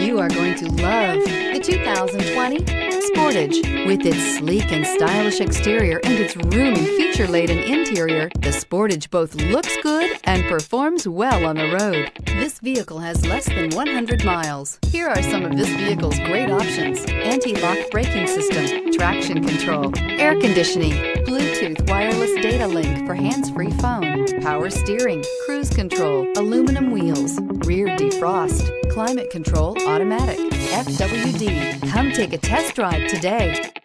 You are going to love the 2020 Sportage. With its sleek and stylish exterior and its roomy feature-laden interior, the Sportage both looks good and performs well on the road. This vehicle has less than 100 miles. Here are some of this vehicle's great options: anti-lock braking system, traction control, air conditioning, Bluetooth wireless data link for hands-free phone, power steering, cruise control, aluminum wheels, rear defrost, climate control automatic, FWD. Come take a test drive today.